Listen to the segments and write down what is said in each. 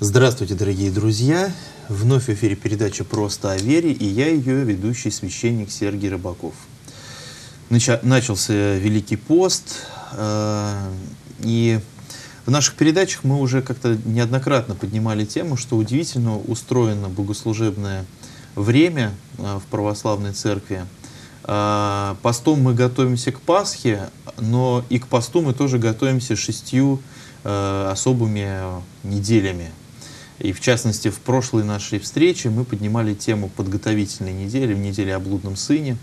Здравствуйте, дорогие друзья! Вновь в эфире передача «Просто о вере», и я ее ведущий священник Сергий Рыбаков. Начался Великий пост, и в наших передачах мы уже как-то неоднократно поднимали тему, что удивительно устроено богослужебное время в православной церкви. Постом мы готовимся к Пасхе, но и к посту мы тоже готовимся 6 особыми неделями. И в частности, в прошлой нашей встрече мы поднимали тему подготовительной недели, в неделе о блудном сыне.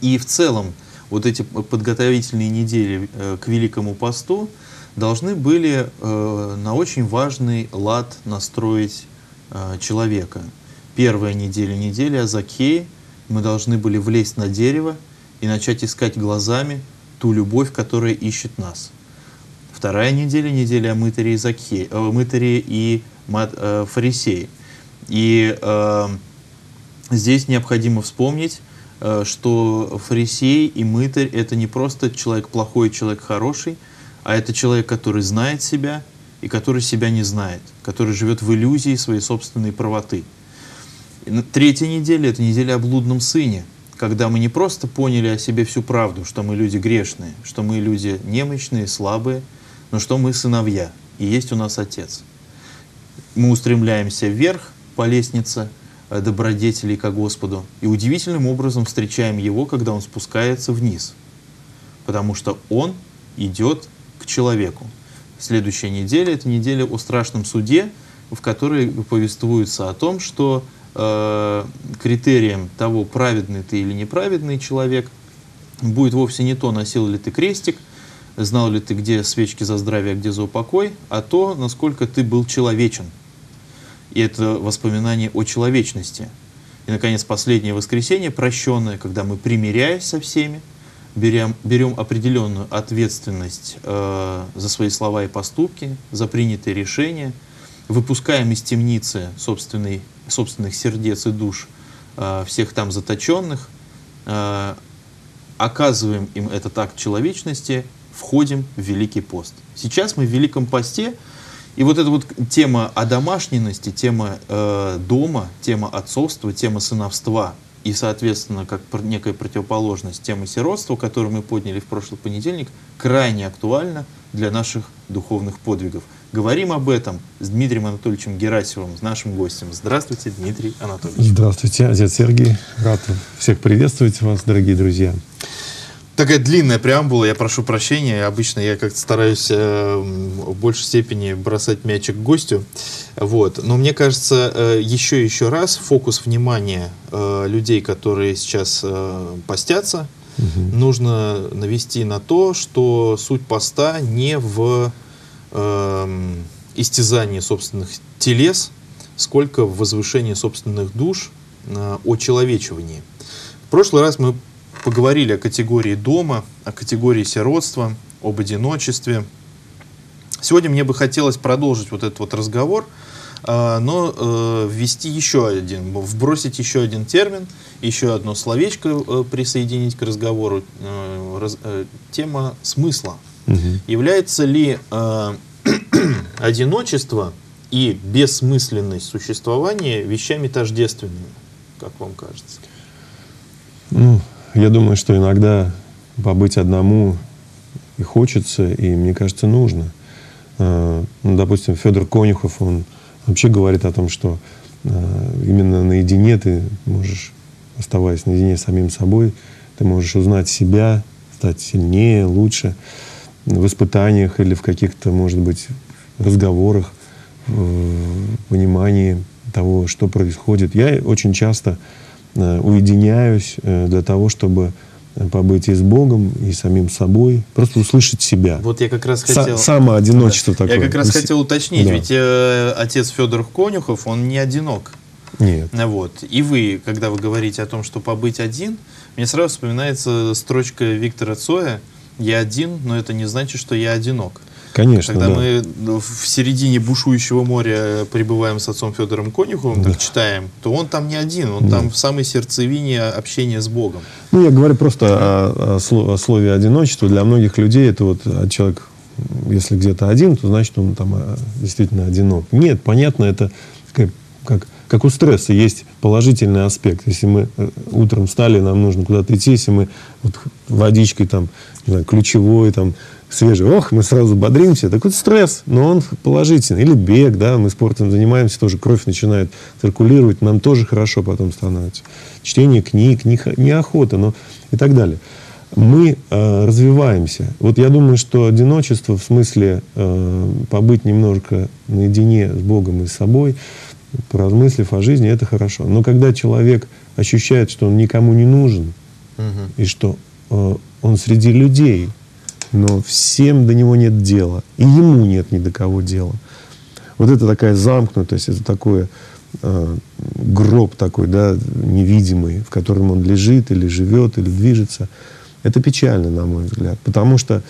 И в целом вот эти подготовительные недели к Великому посту должны были на очень важный лад настроить человека. Первая неделя — неделя о Закхее. Мы должны были влезть на дерево и начать искать глазами ту любовь, которая ищет нас. Вторая неделя — неделя о мытаре и Закхее, фарисее. И здесь необходимо вспомнить, что фарисей и мытарь — это не просто человек плохой, человек хороший, а это человек, который знает себя и который себя не знает, который живет в иллюзии своей собственной правоты. И третья неделя — это неделя о блудном сыне, когда мы не просто поняли о себе всю правду, что мы люди грешные, что мы люди немощные, слабые, но что мы сыновья, и есть у нас Отец. Мы устремляемся вверх по лестнице добродетелей ко Господу и удивительным образом встречаем Его, когда Он спускается вниз, потому что Он идет к человеку. Следующая неделя — это неделя о страшном суде, в которой повествуется о том, что критерием того, праведный ты или неправедный человек, будет вовсе не то, носил ли ты крестик, знал ли ты, где свечки за здравие, а где за упокой, а то, насколько ты был человечен. И это воспоминание о человечности. И, наконец, последнее воскресенье, прощенное, когда мы, примиряясь со всеми, берем определенную ответственность за свои слова и поступки, за принятые решения, выпускаем из темницы собственных сердец и душ всех там заточенных, оказываем им этот акт человечности, входим в Великий пост. Сейчас мы в Великом посте, и вот эта вот тема одомашненности, тема дома, тема отцовства, тема сыновства и, соответственно, как некая противоположность темы сиротства, которую мы подняли в прошлый понедельник, крайне актуальна для наших духовных подвигов. Говорим об этом с Дмитрием Анатольевичем Герасимовым, с нашим гостем. Здравствуйте, Дмитрий Анатольевич. Здравствуйте, отец Сергий. Рад всех приветствовать вас, дорогие друзья. Такая длинная преамбула, я прошу прощения. Обычно я как-то стараюсь в большей степени бросать мячик к гостю. Вот. Но мне кажется, еще раз фокус внимания людей, которые сейчас постятся, нужно навести на то, что суть поста не в истязание собственных телес, сколько в возвышении собственных душ, о человечивании. В прошлый раз мы поговорили о категории дома, о категории сиротства, об одиночестве. Сегодня мне бы хотелось продолжить вот этот вот разговор, но ввести еще один, вбросить еще один термин, еще одно словечко присоединить к разговору, тема смысла. Является ли одиночество и бессмысленность существования вещами тождественными, как вам кажется? Ну, я думаю, что иногда побыть одному и хочется, и, мне кажется, нужно. Допустим, Федор Конюхов, он вообще говорит о том, что именно наедине ты можешь, оставаясь наедине с самим собой, ты можешь узнать себя, стать сильнее, лучше. В испытаниях или в каких-то, может быть, разговорах, понимании того, что происходит. Я очень часто уединяюсь для того, чтобы побыть и с Богом, и самим собой, просто услышать себя. Вот я как раз хотел... Самоодиночество, да, такое. Я как раз хотел уточнить, да. Ведь отец Федор Конюхов, он не одинок. Нет. Вот. И вы, когда вы говорите о том, что побыть один, мне сразу вспоминается строчка Виктора Цоя: «Я один, но это не значит, что я одинок». Конечно, когда, да, мы в середине бушующего моря пребываем с отцом Федором Конюховым, да, так читаем, то он там не один, он, да, там в самой сердцевине общения с Богом. Ну, я говорю просто о слове «одиночество». Для многих людей это вот человек если где-то один, то значит он там действительно одинок. Нет, понятно, это как у стресса есть положительный аспект. Если мы утром встали, нам нужно куда-то идти, если мы вот водичкой там, не знаю, ключевой, там, свежий, ох, мы сразу бодримся. Так вот стресс, но он положительный. Или бег, да, мы спортом занимаемся, тоже кровь начинает циркулировать, нам тоже хорошо потом становится. Чтение книг, неохота, но и так далее. Мы развиваемся. Вот я думаю, что одиночество, в смысле побыть немножко наедине с Богом и с собой, поразмыслив о жизни, это хорошо. Но когда человек ощущает, что он никому не нужен, и что он среди людей, но всем до него нет дела, и ему нет ни до кого дела. Вот это такая замкнутость, это такой гроб такой, да, невидимый, в котором он лежит, или живет, или движется. Это печально, на мой взгляд, потому что,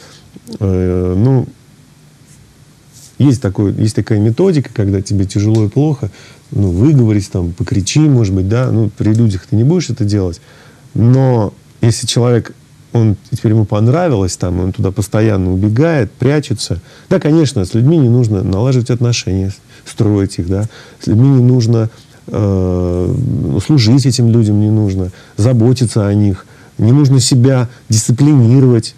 ну, есть такая методика, когда тебе тяжело и плохо, ну, выговорись там, покричи, может быть, да, ну, при людях ты не будешь это делать, но если человек, он, теперь ему понравилось там, он туда постоянно убегает, прячется. Да, конечно, с людьми не нужно налаживать отношения, строить их, да. С людьми не нужно, служить этим людям не нужно, заботиться о них, не нужно себя дисциплинировать.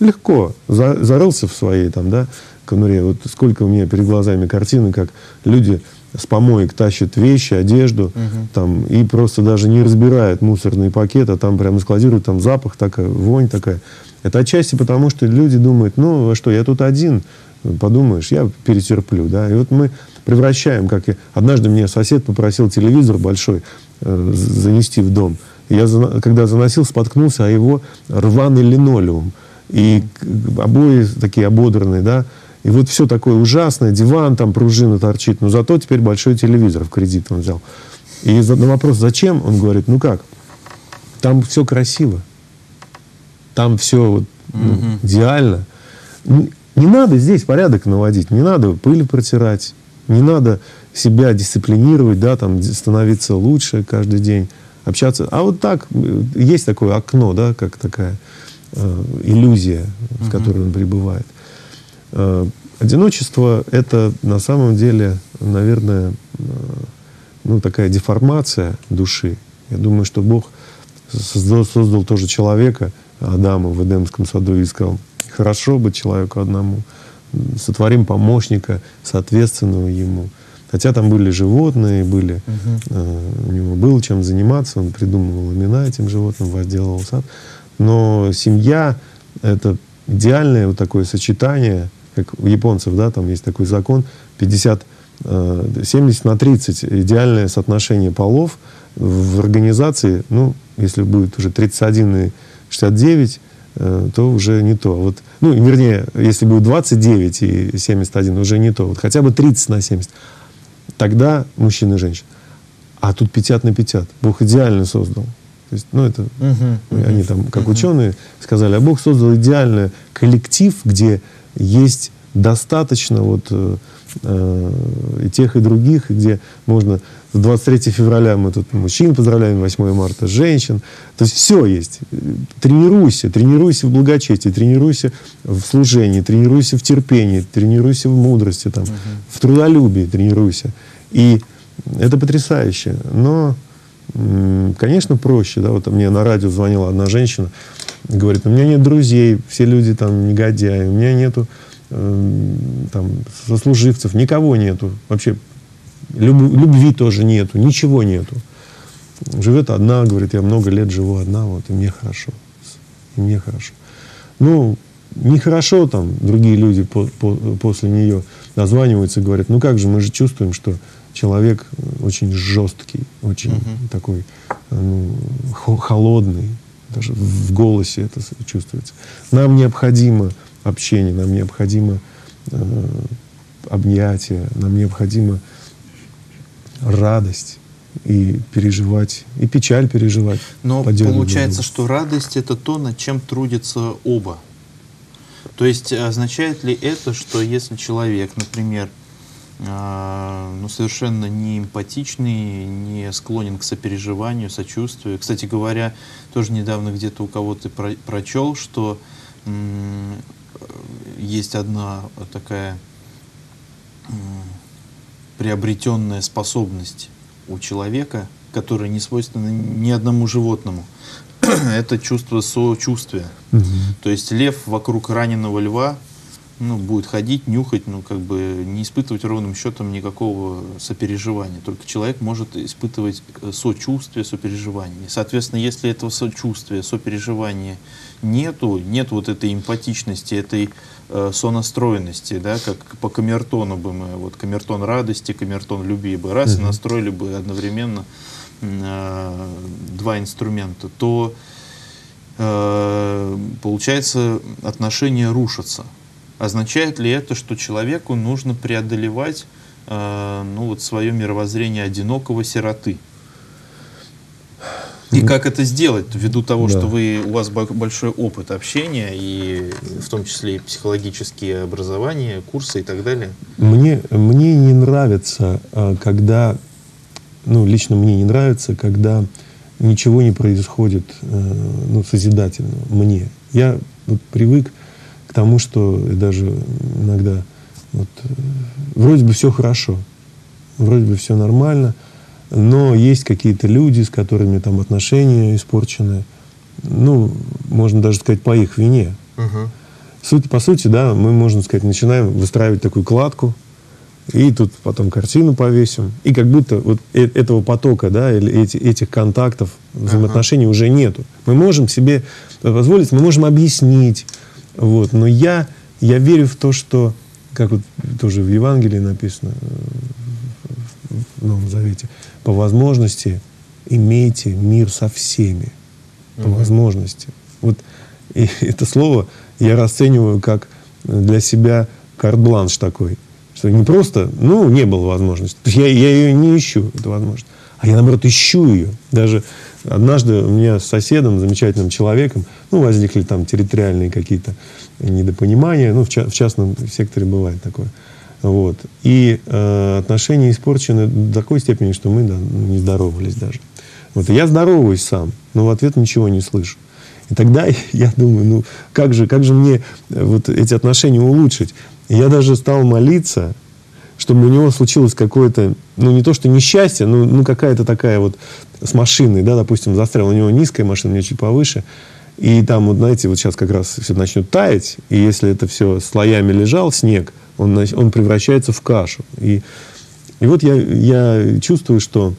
Легко. Зарылся в своей там, да, конуре. Вот сколько у меня перед глазами картины, как люди с помоек тащат вещи, одежду, там, и просто даже не разбирают мусорный пакет, а там прямо складируют, там запах такая, вонь такая. Это отчасти потому, что люди думают, ну, а что, я тут один, подумаешь, я перетерплю, да. И вот мы превращаем, как я... Однажды мне сосед попросил телевизор большой занести в дом. Я, когда заносил, споткнулся, а его рваный линолеум. И обои такие ободранные, да. И вот все такое ужасное, диван там, пружина торчит, но зато теперь большой телевизор в кредит он взял. И на вопрос, зачем, он говорит, ну как, там все красиво, там все вот, идеально. Не надо здесь порядок наводить, не надо пыль протирать, не надо себя дисциплинировать, да, там, становиться лучше каждый день, общаться. А вот так, есть такое окно, да, как такая иллюзия, в которой он пребывает. Одиночество — это на самом деле, наверное, ну, такая деформация души. Я думаю, что Бог создал тоже человека, Адама, в Эдемском саду, и сказал, хорошо быть человеку одному, сотворим помощника, соответственного ему. Хотя там были животные, были, у него было чем заниматься, он придумывал имена этим животным, возделывал сад. Но семья — это идеальное вот такое сочетание, как у японцев, да, там есть такой закон, 70 на 30, идеальное соотношение полов в организации, ну, если будет уже 31 и 69, то уже не то. Вот, ну, вернее, если будет 29 и 71, уже не то. Вот хотя бы 30 на 70. Тогда мужчина и женщина. А тут 50 на 50. Бог идеально создал. То есть, ну, это, они там, как ученые, сказали, а Бог создал идеальный коллектив, где есть достаточно вот, и тех, и других, где можно... 23 февраля мы тут мужчин поздравляем, 8 марта женщин. То есть все есть. Тренируйся. Тренируйся в благочестии, тренируйся в служении, тренируйся в терпении, тренируйся в мудрости, там, в трудолюбии тренируйся. И это потрясающе. Но... Конечно, проще, да, вот мне на радио звонила одна женщина, говорит, у меня нет друзей, все люди там негодяи, у меня нету там сослуживцев, никого нету, вообще любви тоже нету, ничего нету. Живет одна, говорит, я много лет живу одна, вот, и мне хорошо, и мне хорошо. Ну, нехорошо там другие люди после нее дозваниваются и говорят, ну как же, мы же чувствуем, что человек очень жесткий, очень такой, ну, холодный, даже в голосе это чувствуется. Нам необходимо общение, нам необходимо объятие, нам необходимо радость и переживать, и печаль переживать. Но получается, что радость — это то, над чем трудятся оба. То есть означает ли это, что если человек, например, ну, совершенно не эмпатичный, не склонен к сопереживанию, сочувствию. Кстати говоря, тоже недавно где-то у кого-то прочел, что есть одна такая приобретенная способность у человека, которая не свойственна ни одному животному. Это чувство сочувствия. Угу. То есть лев вокруг раненого льва, ну, будет ходить, нюхать, ну, как бы не испытывать ровным счетом никакого сопереживания. Только человек может испытывать сочувствие, сопереживание. Соответственно, если этого сочувствия, сопереживания нету, нет вот этой эмпатичности, этой сонастроенности, да, как по камертону бы мы, вот камертон радости, камертон любви бы, раз и настроили бы одновременно два инструмента, то получается, отношения рушатся. Означает ли это, что человеку нужно преодолевать ну, вот свое мировоззрение одинокого сироты? И как это сделать, ввиду того, да, что у вас большой опыт общения, и в том числе и психологические образования, курсы и так далее? Мне не нравится, когда, ну, лично мне не нравится, когда ничего не происходит, ну, созидательного мне. Я вот привык к тому, что даже иногда вот, вроде бы все хорошо, вроде бы все нормально, но есть какие-то люди, с которыми там отношения испорчены, ну, можно даже сказать, по их вине. Угу. По сути, да, мы, можно сказать, начинаем выстраивать такую кладку, и тут потом картину повесим, и как будто вот этого потока, да, или этих контактов, взаимоотношений уже нету. Мы можем себе позволить, мы можем объяснить. Вот. Но я верю в то, что, как вот тоже в Евангелии написано, в Новом Завете, по возможности имейте мир со всеми. По возможности. Вот и это слово я расцениваю как для себя карт-бланш такой. Что не просто, ну, не было возможности. Я ее не ищу, эту возможность. А я, наоборот, ищу ее. Даже однажды у меня с соседом, замечательным человеком, ну, возникли там территориальные какие-то недопонимания. Ну, в частном секторе бывает такое. Вот. И отношения испорчены до такой степени, что мы, да, не здоровались даже. Вот. И я здороваюсь сам, но в ответ ничего не слышу. И тогда я думаю, ну, как же мне вот эти отношения улучшить? И я даже стал молиться, чтобы у него случилось какое-то, ну, не то что несчастье, но ну, какая-то такая вот с машиной, да, допустим, застряла у него низкая машина, у меня чуть повыше, и там, вот, знаете, вот сейчас как раз все начнет таять, и если это все слоями лежал, снег, он превращается в кашу. И вот я чувствую, что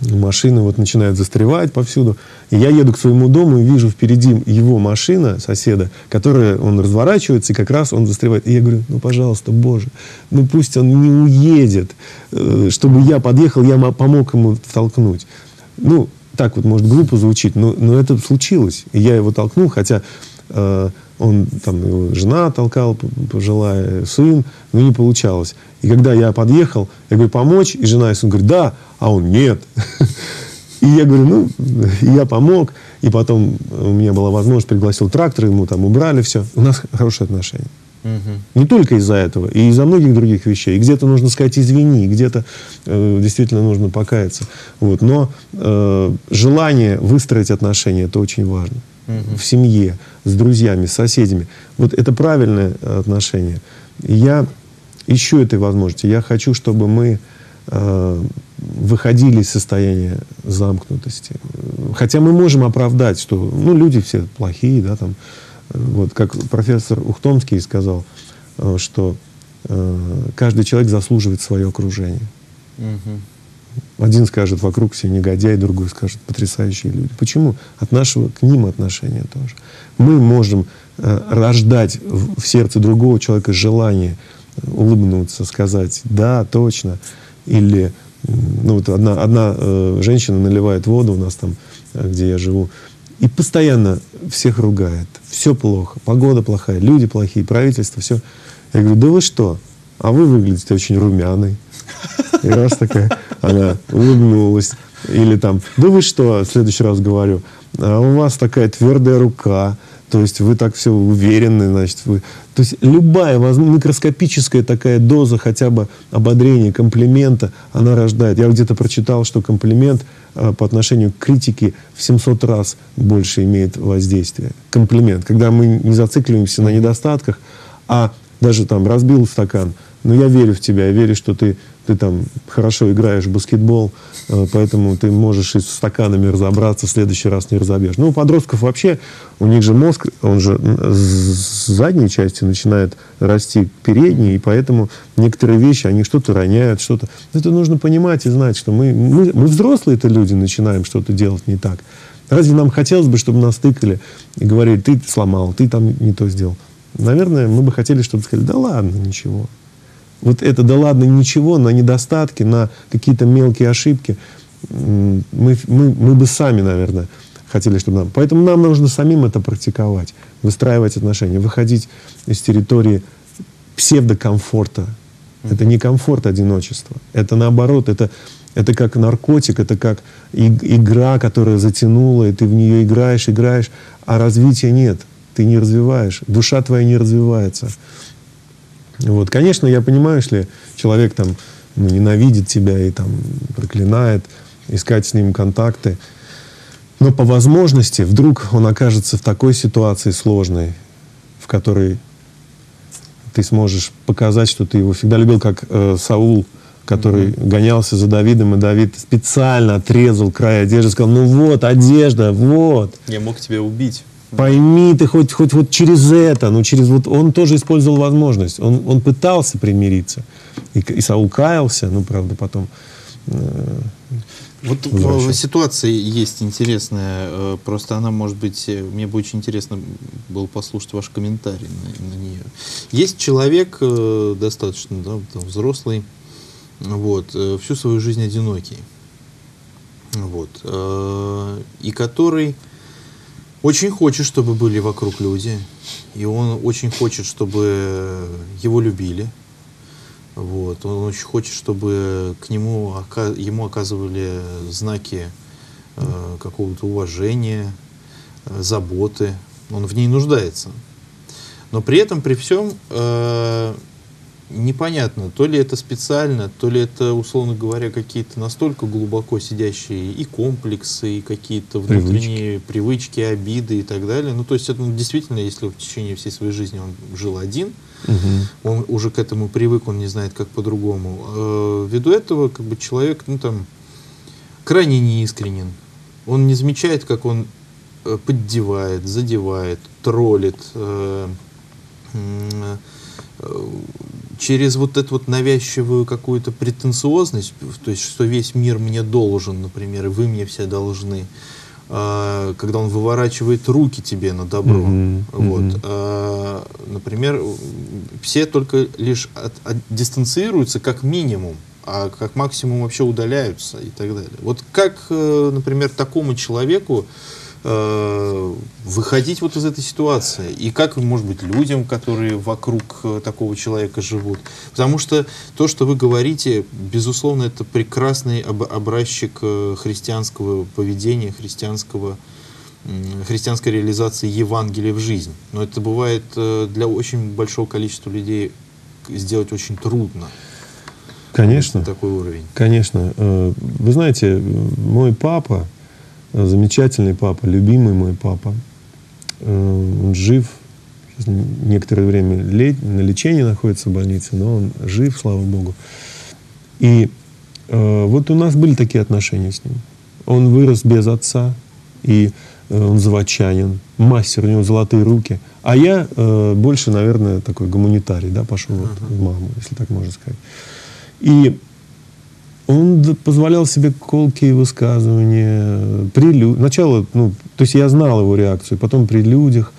машина вот начинает застревать повсюду. И я еду к своему дому и вижу впереди его машина, соседа, которая, он разворачивается, и как раз он застревает. И я говорю, ну, пожалуйста, Боже, ну, пусть он не уедет, чтобы я подъехал, я помог ему толкнуть. Ну, так вот, может, глупо звучит, но это случилось. И я его толкнул, хотя он, там, его жена толкала, пожилая, сын, но не получалось. И когда я подъехал, я говорю, помочь? И жена и сын говорят, да, а он нет. И я говорю, ну, я помог. И потом у меня была возможность, пригласил трактор, ему там убрали все. У нас хорошие отношения. Не только из-за этого, и из-за многих других вещей. И где-то нужно сказать «извини», где-то действительно нужно покаяться. Вот. Но желание выстроить отношения – это очень важно. В семье, с друзьями, с соседями. Вот это правильное отношение. Я ищу этой возможности. Я хочу, чтобы мы выходили из состояния замкнутости. Хотя мы можем оправдать, что ну, люди все плохие, да, там. Вот, как профессор Ухтомский сказал, что каждый человек заслуживает свое окружение. Один скажет, вокруг все негодяи, другой скажет, потрясающие люди. Почему? От нашего к ним отношения тоже. Мы можем рождать в сердце другого человека желание улыбнуться, сказать «да, точно». Или ну, вот одна женщина наливает воду у нас там, где я живу, и постоянно всех ругает. Все плохо, погода плохая, люди плохие, правительство, все. Я говорю, да вы что? А вы выглядите очень румяной. И раз такая, она улыбнулась. Или там, да вы что, в следующий раз говорю, а у вас такая твердая рука, то есть вы так все уверены, значит, вы... То есть любая микроскопическая такая доза хотя бы ободрения, комплимента, она рождает. Я где-то прочитал, что комплимент по отношению к критике в 700 раз больше имеет воздействие. Комплимент, когда мы не зацикливаемся на недостатках, а даже там разбил стакан. Но я верю в тебя, я верю, что ты там хорошо играешь в баскетбол, поэтому ты можешь и с стаканами разобраться, в следующий раз не разобьешь. Ну, у подростков вообще, у них же мозг, он же с задней части начинает расти передний, и поэтому некоторые вещи, они что-то роняют, что-то... Это нужно понимать и знать, что мы взрослые-то люди, начинаем что-то делать не так. Разве нам хотелось бы, чтобы нас тыкали и говорили, ты сломал, ты там не то сделал? Наверное, мы бы хотели, чтобы сказали, да ладно, ничего. Вот это «да ладно, ничего» на недостатки, на какие-то мелкие ошибки, мы бы сами, наверное, хотели, чтобы нам... Поэтому нам нужно самим это практиковать, выстраивать отношения, выходить из территории псевдокомфорта. Это не комфорт одиночества, это наоборот, это как наркотик, это как игра, которая затянула, и ты в нее играешь, играешь, а развития нет, ты не развиваешь, душа твоя не развивается. Вот. Конечно, я понимаю, если человек там, ну, ненавидит тебя и там, проклинает, искать с ним контакты, но по возможности вдруг он окажется в такой ситуации сложной, в которой ты сможешь показать, что ты его всегда любил, как Саул, который гонялся за Давидом, и Давид специально отрезал край одежды, сказал, ну вот, одежда, вот. Я мог тебя убить. Пойми ты хоть вот через это, ну через вот... Он тоже использовал возможность, он пытался примириться. И Саул каялся, ну, правда, потом... Вот в ситуации есть интересная, просто она, может быть, мне бы очень интересно было послушать ваш комментарий на нее. Есть человек, достаточно, да, там, взрослый, вот, всю свою жизнь одинокий, вот, и который... Очень хочет, чтобы были вокруг люди, и он очень хочет, чтобы его любили, вот. Он очень хочет, чтобы к нему, ему оказывали знаки какого-то уважения, заботы, он в ней нуждается. Но при этом, при всем, непонятно, то ли это специально, то ли это, условно говоря, какие-то настолько глубоко сидящие и комплексы, и какие-то внутренние привычки, обиды и так далее. Ну, то есть, это, ну, действительно, если в течение всей своей жизни он жил один, он уже к этому привык, он не знает, как по-другому. Ввиду этого, как бы, человек, ну, там, крайне неискренен. Он не замечает, как он поддевает, задевает, троллит, через вот эту вот навязчивую какую-то претенциозность, то есть, что весь мир мне должен, например, и вы мне все должны, когда он выворачивает руки тебе на добро. Вот. Например, все только лишь дистанцируются как минимум, а как максимум вообще удаляются и так далее. Вот как, например, такому человеку выходить вот из этой ситуации? И как, может быть, людям, которые вокруг такого человека живут? Потому что то, что вы говорите, безусловно, это прекрасный образчик христианского поведения, христианской реализации Евангелия в жизнь. Но это бывает для очень большого количества людей сделать очень трудно. Конечно. Такой уровень. Конечно. Вы знаете, мой папа, замечательный папа, любимый мой папа. Он жив. Сейчас некоторое время на лечении находится в больнице, но он жив, слава Богу. И вот у нас были такие отношения с ним. Он вырос без отца, и он заводчанин, мастер, у него золотые руки. А я больше, наверное, такой гуманитарий, да, пошел вот в маму, если так можно сказать. И он позволял себе колкие высказывания. Сначала, ну, то есть я знал его реакцию, потом при людях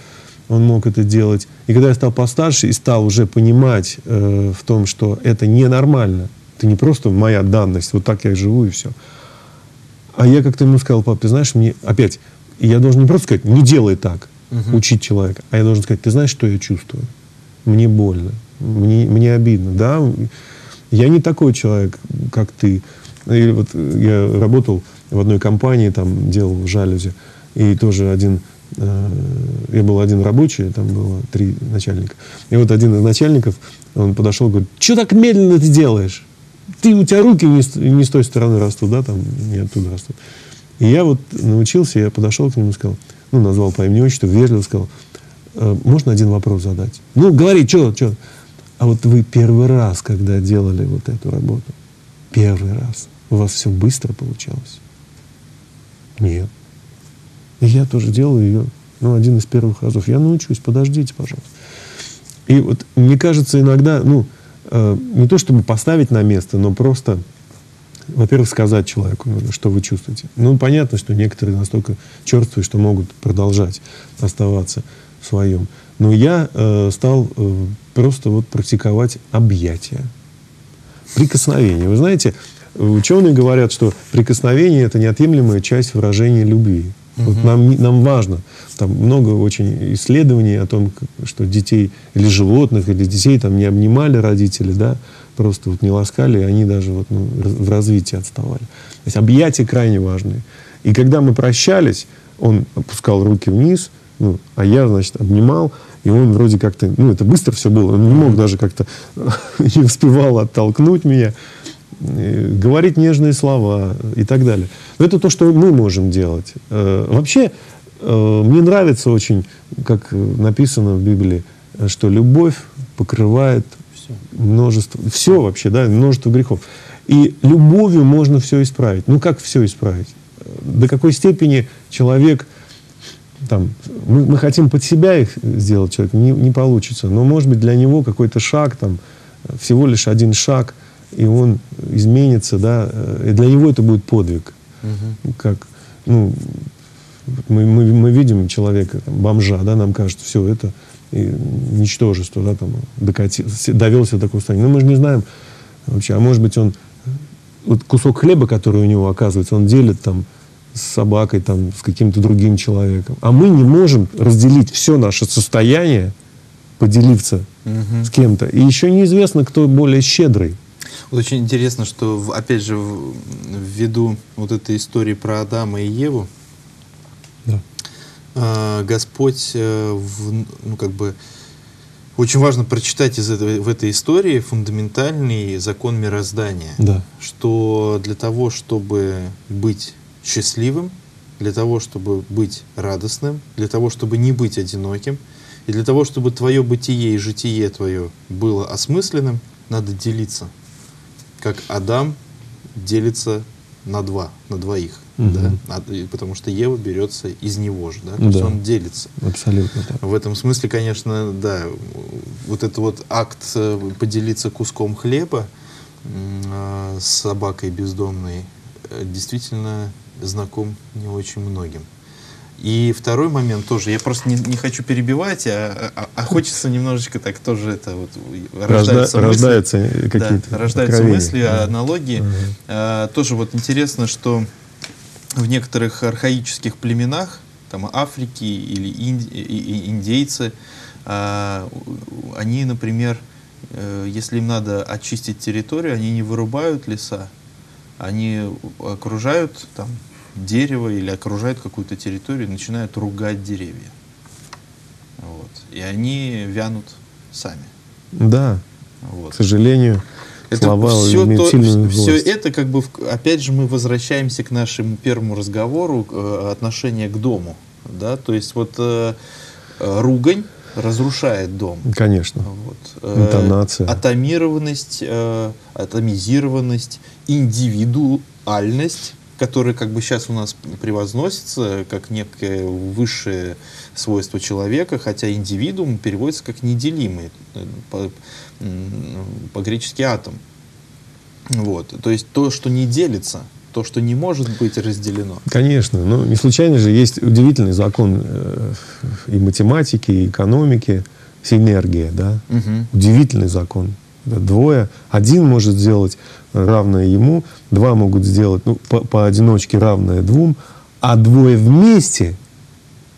он мог это делать. И когда я стал постарше и стал уже понимать в том, что это ненормально, это не просто моя данность, вот так я живу и все. А я как-то ему сказал, пап, ты знаешь, мне опять, я должен не просто сказать, не делай так, учить человека, а я должен сказать, ты знаешь, что я чувствую? Мне больно, мне обидно, да? Я не такой человек, как ты. И вот я работал в одной компании, там делал жалюзи, и тоже я был один рабочий, там было 3 начальника. И вот один из начальников, он подошел и говорит, что так медленно ты делаешь? У тебя руки не с той стороны растут, да, там, не оттуда растут. И я вот научился, я подошел к нему и сказал, ну, назвал по имени-отчеству, вежливо сказал, Можно один вопрос задать? Ну, говори, что? А вот вы первый раз, когда делали вот эту работу, первый раз, у вас все быстро получалось? Нет. И я тоже делаю ее, ну, один из первых разов. Я научусь, подождите, пожалуйста. И вот, мне кажется, иногда, ну, не то чтобы поставить на место, но просто, во-первых, сказать человеку, что вы чувствуете. Ну, понятно, что некоторые настолько черствые, что могут продолжать оставаться в своем. Но я стал просто вот практиковать объятия, прикосновения. Вы знаете, ученые говорят, что прикосновение — это неотъемлемая часть выражения любви. Вот нам важно, там много очень исследований о том, что детей или животных, или детей там не обнимали родители, да, просто вот не ласкали, и они даже вот, ну, в развитии отставали. То есть объятия крайне важны. И когда мы прощались, он опускал руки вниз, ну, а я, значит, обнимал, и он вроде как-то, ну, это быстро все было, он не мог даже как-то, не успевал оттолкнуть меня, говорить нежные слова и так далее. Но это то, что мы можем делать. Вообще, мне нравится очень, как написано в Библии, что любовь покрывает множество, все вообще, да, множество грехов. И любовью можно все исправить. Ну, как все исправить? До какой степени человек, там, мы хотим под себя их сделать, человек, не получится. Но, может быть, для него какой-то шаг, там, всего лишь один шаг, и он изменится, да, и для него это будет подвиг. Как, ну, мы видим человека, там, бомжа, да, нам кажется, все это ничтожество, да, там, довелся до такого состояния. Но мы же не знаем вообще, а может быть, он, вот кусок хлеба, который у него оказывается, он делит там с собакой, там, с каким-то другим человеком. А мы не можем разделить все наше состояние, поделиться с кем-то. И еще неизвестно, кто более щедрый. Очень интересно, что, опять же, ввиду вот этой истории про Адама и Еву, да, Господь, ну, как бы, очень важно прочитать в этой истории фундаментальный закон мироздания, да, что для того, чтобы быть счастливым, для того, чтобы быть радостным, для того, чтобы не быть одиноким, и для того, чтобы твое бытие и житие твое было осмысленным, надо делиться. Как Адам делится на двоих, да? Потому что Ева берется из него же, да? То есть он делится. Абсолютно. Да. В этом смысле, конечно, да, вот этот вот акт поделиться куском хлеба с собакой бездомной действительно знаком не очень многим. И второй момент тоже, я просто не хочу перебивать, а хочется немножечко так тоже это вот рождаются мысли, аналогии. Тоже вот интересно, что в некоторых архаических племенах, там Африки или индейцы, они, например, если им надо очистить территорию, они не вырубают леса, они окружают там дерево или окружают какую-то территорию и начинают ругать деревья. Вот. И они вянут сами. Да, вот. К сожалению, это слова имеют сильную власть. Все это, как бы, опять же, мы возвращаемся к нашему первому разговору, отношение к дому. Да? То есть вот ругань разрушает дом. Конечно. Вот. Интонация. Атомированность, атомизированность, индивидуальность, который, как бы, сейчас у нас превозносится как некое высшее свойство человека, хотя индивидуум переводится как неделимый, по-гречески атом. Вот. То есть то, что не делится, то, что не может быть разделено. Конечно. Но не случайно же есть удивительный закон и математики, и экономики, синергия. Да? Удивительный закон. Двое. Один может сделать равное ему, два могут сделать, ну, поодиночке равное двум, а двое вместе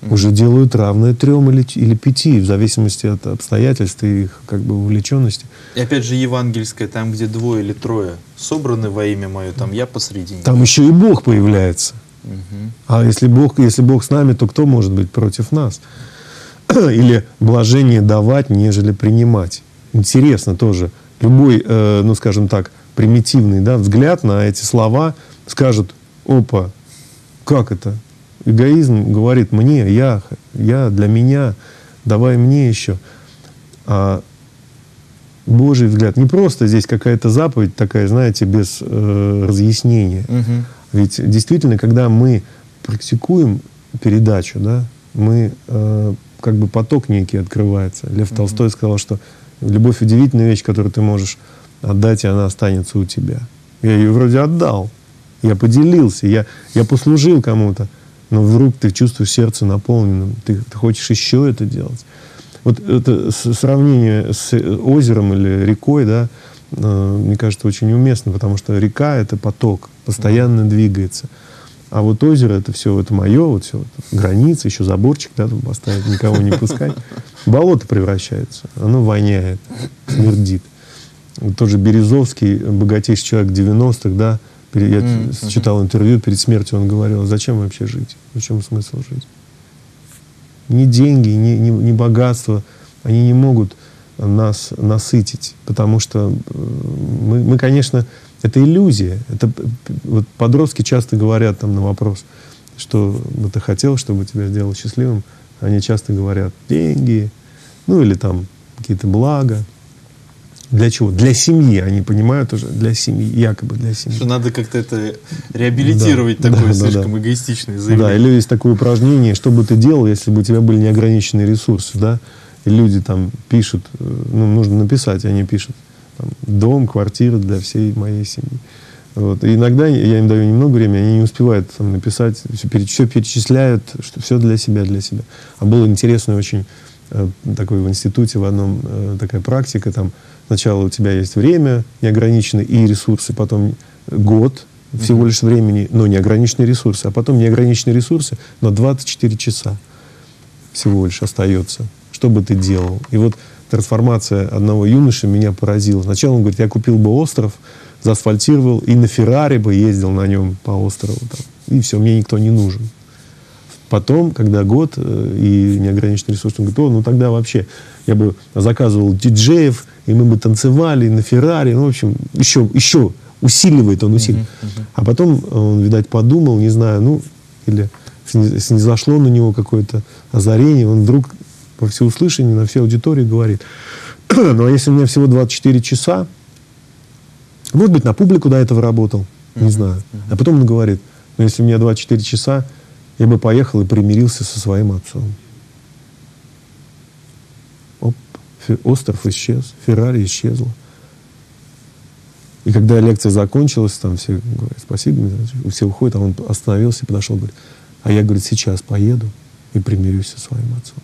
уже делают равное трем или пяти, в зависимости от обстоятельств и их, как бы, увлеченности. И опять же евангельское, там, где двое или трое собраны во имя мое, там я посредине. Там еще и Бог появляется. А если Бог с нами, то кто может быть против нас? Или блажение давать, нежели принимать. Интересно тоже. Любой, ну, скажем так, примитивный, да, взгляд на эти слова скажет: опа, как это? Эгоизм говорит мне, я для меня, давай мне еще Божий взгляд. Не просто здесь какая-то заповедь такая, знаете, без разъяснения. Угу. Ведь действительно, когда мы практикуем передачу, да, мы как бы поток некий открывается. Лев Толстой сказал, что любовь — удивительная вещь, которую ты можешь отдать, и она останется у тебя. Я ее вроде отдал, я поделился, я послужил кому-то, но вдруг ты чувствуешь сердце наполненным, ты хочешь еще это делать. Вот это сравнение с озером или рекой, да, мне кажется, очень уместно, потому что река — это поток, постоянно двигается. А вот озеро — это все, это мое, вот все, это граница, еще заборчик, да, поставить, никого не пускать. Болото превращается, оно воняет, смердит. Тот же Березовский, богатейший человек 90-х, да, я читал интервью, перед смертью он говорил: зачем вообще жить? В чем смысл жить? Ни деньги, ни богатство, они не могут нас насытить, потому что мы, конечно, это иллюзия. Это, вот подростки часто говорят там на вопрос, что бы ты хотел, чтобы тебя сделало счастливым, они часто говорят: деньги, ну или там какие-то блага. Для чего? Для семьи. Они понимают уже, для семьи, якобы для семьи. Что надо как-то это реабилитировать, да, такое, да, слишком, да, эгоистичное заявление. Да, или есть такое упражнение: что бы ты делал, если бы у тебя были неограниченные ресурсы, да? И люди там пишут, ну, нужно написать, они пишут: там, дом, квартира для всей моей семьи. Вот. И иногда я им даю немного времени, они не успевают там написать, все перечисляют, что все для себя, для себя. А было интересно очень, такой в институте в одном такая практика, там, сначала у тебя есть время неограниченное и ресурсы, потом год всего лишь времени, но неограниченные ресурсы, а потом неограниченные ресурсы, но 24 часа всего лишь остается. Что бы ты делал? И вот трансформация одного юноши меня поразила. Сначала он говорит: я купил бы остров, заасфальтировал и на Феррари бы ездил на нем по острову. Там, и все, мне никто не нужен. Потом, когда год и неограниченный ресурс, он говорит: о, ну тогда вообще я бы заказывал диджеев, и мы бы танцевали на Феррари. Ну, в общем, еще усиливает он усилие. А потом он, видать, подумал, не знаю, ну, или снизошло на него какое-то озарение, он вдруг во всеуслышание, на всей аудитории говорит: ну, а если у меня всего 24 часа, может быть, на публику до этого работал, не знаю. А потом он говорит: ну, если у меня 24 часа, я бы поехал и примирился со своим отцом. Оп, остров исчез, Феррари исчезла. И когда лекция закончилась, там все говорят: спасибо, все уходят, а он остановился и подошел, говорит: а я, говорит, сейчас поеду и примирюсь со своим отцом.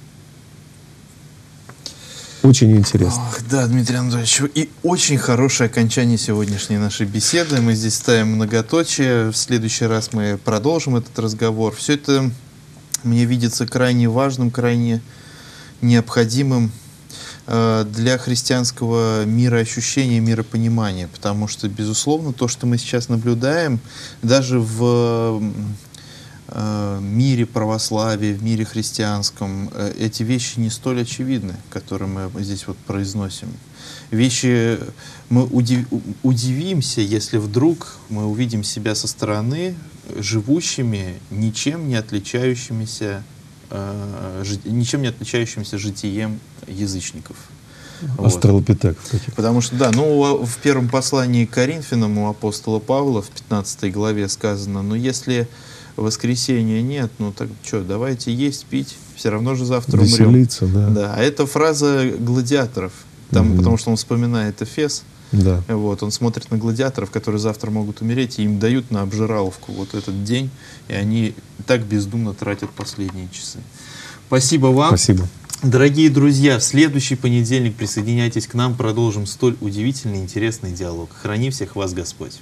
Очень интересно. Ох, да, Дмитрий Анатольевич, и очень хорошее окончание сегодняшней нашей беседы. Мы здесь ставим многоточие. В следующий раз мы продолжим этот разговор. Все это мне видится крайне важным, крайне необходимым для христианского мироощущения, миропонимания. Потому что, безусловно, то, что мы сейчас наблюдаем, даже в мире православия, в мире христианском, эти вещи не столь очевидны, которые мы здесь вот произносим. Вещи, мы удивимся, если вдруг мы увидим себя со стороны живущими, ничем не отличающимся житием язычников. Астралопитеков. Вот. Потому что, да, ну, в первом послании к Коринфянам у апостола Павла в 15 главе сказано: но если воскресенья нет, ну так что, давайте есть, пить, все равно же завтра веселиться, умрем. Да. Да, а это фраза гладиаторов, там, потому что он вспоминает Эфес, да. Вот, он смотрит на гладиаторов, которые завтра могут умереть, и им дают на обжираловку вот этот день, и они так бездумно тратят последние часы. Спасибо вам. Спасибо. Дорогие друзья, в следующий понедельник присоединяйтесь к нам, продолжим столь удивительный и интересный диалог. Храни всех вас Господь.